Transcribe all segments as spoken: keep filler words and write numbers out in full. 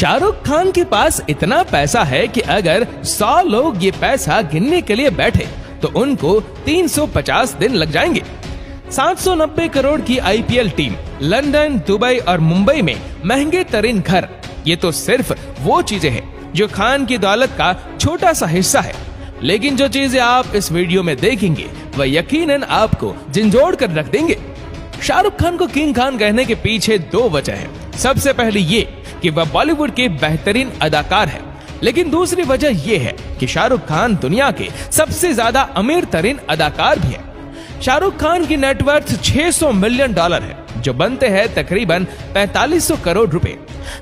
शाहरुख खान के पास इतना पैसा है कि अगर सौ लोग ये पैसा गिनने के लिए बैठे तो उनको तीन सौ पचास दिन लग जाएंगे। सात सौ नब्बे करोड़ की I P L team, London, Dubai और मुंबई में महंगे तरीन घर, ये तो सिर्फ वो चीजें हैं जो खान की दौलत का छोटा सा हिस्सा है। लेकिन जो चीजें आप इस वीडियो में देखेंगे वह यकीनन आपको झिंझोड़ कर रख देंगे। शाहरुख खान को किंग खान कहने के पीछे दो वजह है। सबसे पहले ये कि वह बॉलीवुड के बेहतरीन अदाकार है, लेकिन दूसरी वजह यह है कि शाहरुख खान दुनिया के सबसे ज्यादा अमीर तरीन अदाकार भी है। शाहरुख खान की नेटवर्थ छह सौ मिलियन डॉलर है, जो बनते हैं तकरीबन पैंतालीस सौ करोड़ रुपए,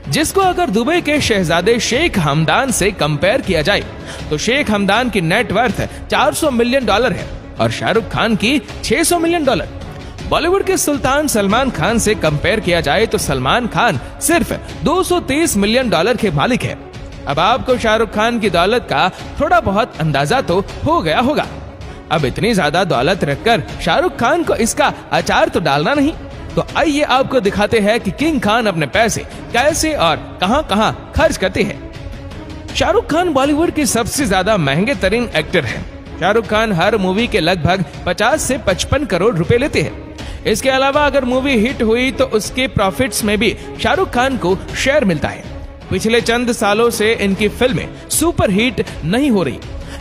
जिसको अगर दुबई के शहजादे शेख हमदान से कंपेयर किया जाए तो शेख हमदान की नेटवर्थ चार सौ मिलियन डॉलर है और शाहरुख खान की छह सौ मिलियन डॉलर। बॉलीवुड के सुल्तान सलमान खान से कंपेयर किया जाए तो सलमान खान सिर्फ दो सौ तीस मिलियन डॉलर के मालिक है। अब आपको शाहरुख खान की दौलत का थोड़ा बहुत अंदाजा तो हो गया होगा। अब इतनी ज्यादा दौलत रखकर शाहरुख खान को इसका अचार तो डालना नहीं, तो आइए आपको दिखाते हैं कि किंग खान अपने पैसे कैसे और कहां कहां खर्च करते हैं। शाहरुख खान बॉलीवुड के सबसे ज्यादा महंगे तरीन एक्टर हैं। शाहरुख खान हर मूवी के लगभग पचास से पचपन करोड़ रुपए लेते हैं। इसके अलावा अगर मूवी हिट हुई तो उसके प्रॉफिट्स में भी शाहरुख खान को शेयर मिलता है। पिछले चंद सालों से इनकी फिल्में सुपर हिट नहीं हो रही,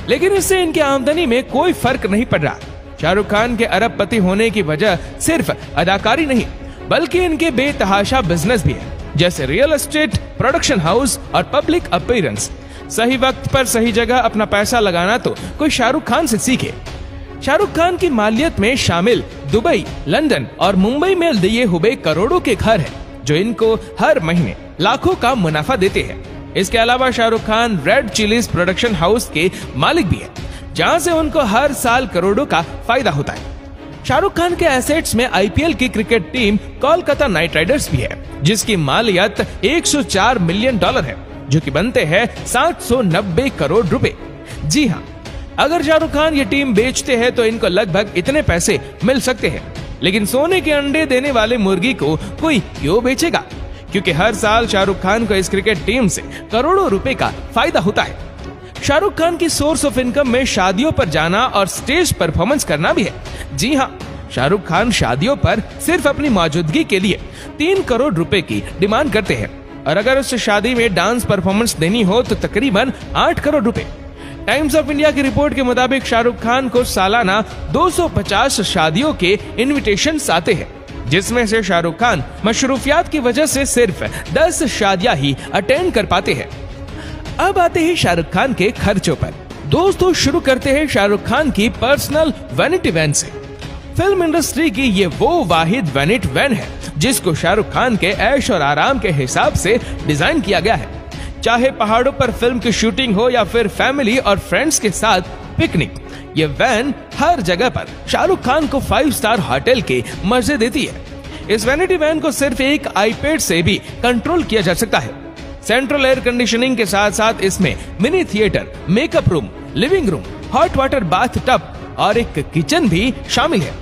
लेकिन इससे इनकी आमदनी में कोई फर्क नहीं पड़ रहा। शाहरुख खान के अरबपति होने की वजह सिर्फ अदाकारी नहीं, बल्कि इनके बेतहाशा बिजनेस भी है, जैसे रियल एस्टेट, प्रोडक्शन हाउस और पब्लिक अपीयरेंस। सही वक्त पर सही जगह अपना पैसा लगाना तो कोई शाहरुख खान से सीखे। शाहरुख खान की मालियत में शामिल दुबई, लंदन और मुंबई में लिए हुए करोड़ों के घर है, जो इनको हर महीने लाखों का मुनाफा देते हैं। इसके अलावा Shahrukh Khan red chillies production house के मालिक भी हैं, जहां से उनको हर साल करोड़ों का फायदा होता है। शाहरुख खान के एसेट्स में आई पी एल की cricket team Kolkata night Riders भी है, जिसकी मालियत एक सौ चार मिलियन डॉलर है, जो कि बनते हैं सात सौ नब्बे करोड़ रुपए। जी हाँ, अगर शाहरुख खान ये टीम बेचते हैं तो इनको लगभग इतने पैसे मिल सकते हैं। लेकिन सोने के अंडे देने वाले मुर्गी को कोई क्यों बेचेगा, क्योंकि हर साल शाहरुख खान को इस क्रिकेट टीम से करोड़ों रुपए का फायदा होता है। शाहरुख खान की सोर्स ऑफ इनकम में शादियों पर जाना और स्टेज परफॉर्मेंस करना भी है। जी हाँ, शाहरुख खान शादियों पर सिर्फ अपनी मौजूदगी के लिए तीन करोड़ रुपए की डिमांड करते हैं और अगर उस शादी में डांस परफॉर्मेंस देनी हो तो तकरीबन आठ करोड़ रुपए। टाइम्स ऑफ इंडिया की रिपोर्ट के मुताबिक शाहरुख खान को सालाना दो सौ पचास शादियों के इन्विटेशन आते हैं, जिसमें से शाहरुख खान मशरूफियात की वजह से सिर्फ दस शादियां ही अटेंड कर पाते हैं। अब आते हैं शाहरुख खान के खर्चों पर। दोस्तों, शुरू करते हैं शाहरुख खान की पर्सनल वैनिटी वैन से। फिल्म इंडस्ट्री की ये वो वाहिद वैनिटी वैन है जिसको शाहरुख खान के ऐश और आराम के हिसाब से डिजाइन किया गया है। चाहे पहाड़ों पर फिल्म की शूटिंग हो या फिर फैमिली और फ्रेंड्स के साथ पिकनिक, ये वैन हर जगह पर शाहरुख खान को फाइव स्टार होटल के मजे देती है। इस वैनिटी वैन को सिर्फ एक आईपैड से भी कंट्रोल किया जा सकता है। सेंट्रल एयर कंडीशनिंग के साथ साथ इसमें mini theatre, makeup room, living room, hot water bathtub और एक किचन भी शामिल है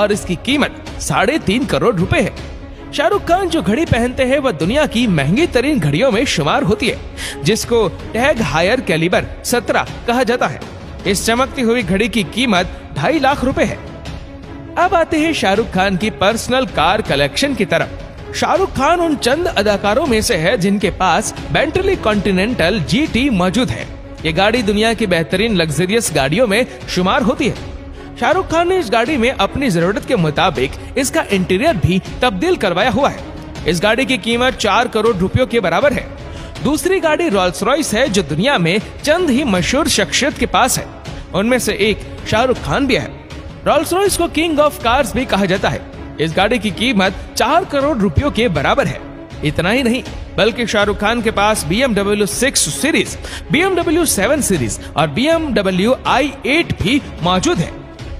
और इसकी कीमत साढ़े तीन करोड़ रुपए है। शाहरुख खान जो घड़ी पहनते हैं वह दुनिया की महंगी तरीन घड़ियों में शुमार होती है, जिसको टैग हायर कैलिबर सत्रह कहा जाता है। इस चमकती हुई घड़ी की कीमत ढाई लाख रुपए है। अब आते हैं शाहरुख खान की पर्सनल कार कलेक्शन की तरफ। शाहरुख खान उन चंद अदाकारों में से है जिनके पास बेंटले कॉन्टिनेंटल जी टी मौजूद है। ये गाड़ी दुनिया की बेहतरीन लग्जरियस गाड़ियों में शुमार होती है। शाहरुख खान ने इस गाड़ी में अपनी जरूरत के मुताबिक इसका इंटीरियर भी तब्दील करवाया हुआ है। इस गाड़ी की कीमत चार करोड़ रुपयों के बराबर है। दूसरी गाड़ी रोल्स रॉयस है, जो दुनिया में चंद ही मशहूर शख्सियत के पास है, उनमें से एक शाहरुख खान भी है। रोल्स रॉयस को किंग ऑफ कार्स भी कहा जाता है। इस गाड़ी की कीमत चार करोड़ रुपयों के बराबर है। इतना ही नहीं, बल्कि शाहरुख खान के पास B M W six series, B M W seven series और B M W I eight भी मौजूद है।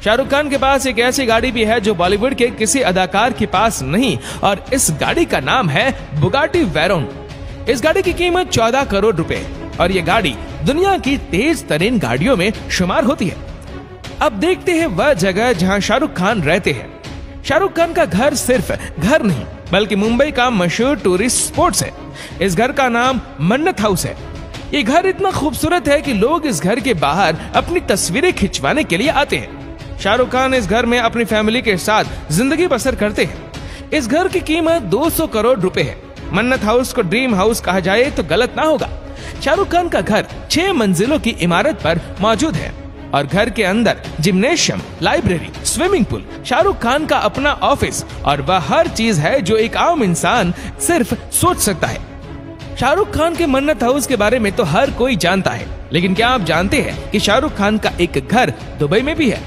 शाहरुख खान के पास एक ऐसी गाड़ी भी है जो बॉलीवुड के किसी अदाकार के पास नहीं और इस गाड़ी का नाम है बुगाटी वेरोन। इस गाड़ी की कीमत चौदह करोड़ रुपए है और ये गाड़ी दुनिया की तेज तरीन गाड़ियों में शुमार होती है। अब देखते हैं वह जगह जहां शाहरुख खान रहते हैं। शाहरुख खान का घर सिर्फ घर नहीं बल्कि मुंबई का मशहूर टूरिस्ट स्पॉट है। इस घर का नाम मन्नत हाउस है। ये घर इतना खूबसूरत है कि लोग इस घर के बाहर अपनी तस्वीरें खिंचवाने के लिए आते हैं। शाहरुख खान इस घर में अपनी फैमिली के साथ जिंदगी बसर करते हैं। इस घर की कीमत दो सौ करोड़ रुपए है। मन्नत हाउस को ड्रीम हाउस कहा जाए तो गलत ना होगा। शाहरुख खान का घर छह मंजिलों की इमारत पर मौजूद है और घर के अंदर gymnasium, library, swimming pool, Shahrukh Khan का अपना ऑफिस और वह हर चीज है जो एक आम इंसान सिर्फ सोच सकता है। शाहरुख खान के मन्नत हाउस के बारे में तो हर कोई जानता है, लेकिन क्या आप जानते हैं कि शाहरुख खान का एक घर दुबई में भी है।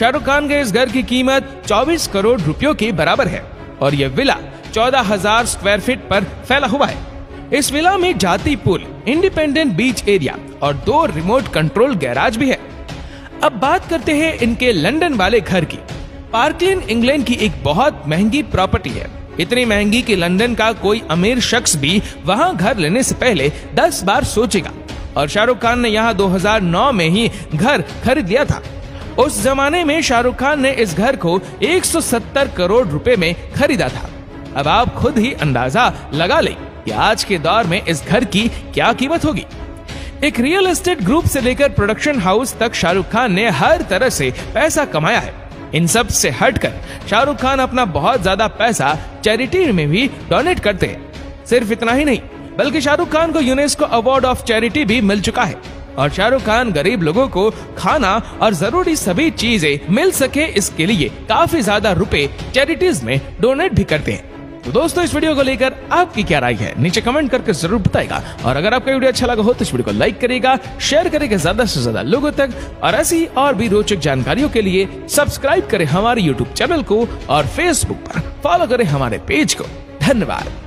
शाहरुख खान के इस घर की कीमत चौबीस करोड़ रुपयों के बराबर है और ये विला चौदह हजार स्क्वायर फीट पर फैला हुआ है। इस विला में जाती पूल, इंडिपेंडेंट बीच एरिया और दो रिमोट कंट्रोल गैराज भी है। अब बात करते हैं इनके लंदन वाले घर की। पार्कलिन इंग्लैंड की एक बहुत महंगी प्रॉपर्टी है, इतनी महंगी कि लंदन का कोई अमीर शख्स भी वहां घर लेने से पहले दस बार सोचेगा। और शाहरुख खान ने यहां दो हजार नौ में ही घर खरीद लिया था। उस जमाने में शाहरुख खान ने इस घर को एक सौ सत्तर करोड़ रुपए में खरीदा था। अब आप खुद ही अंदाजा लगा लें कि आज के दौर में इस घर की क्या कीमत होगी। एक रियल एस्टेट ग्रुप से लेकर प्रोडक्शन हाउस तक शाहरुख खान ने हर तरह से पैसा कमाया है। इन सब से हटकर शाहरुख खान अपना बहुत ज्यादा पैसा चैरिटी में भी डोनेट करते हैं। सिर्फ इतना ही नहीं, बल्कि शाहरुख खान को यूनेस्को अवार्ड ऑफ चैरिटी भी मिल चुका है। और शाहरुख खान गरीब लोगों को खाना और जरूरी सभी चीजें मिल सके, इसके लिए काफी ज्यादा रुपए चैरिटीज में डोनेट भी करते हैं। तो दोस्तों, इस वीडियो को लेकर आपकी क्या राय है नीचे कमेंट करके जरूर बताएगा। और अगर आपका वीडियो अच्छा लगा हो तो इस वीडियो को लाइक करेगा, शेयर करेगा ज्यादा से ज्यादा लोगों तक। और ऐसी और भी रोचक जानकारियों के लिए सब्सक्राइब करें हमारे यूट्यूब चैनल को और फेसबुक पर फॉलो करें हमारे पेज को। धन्यवाद।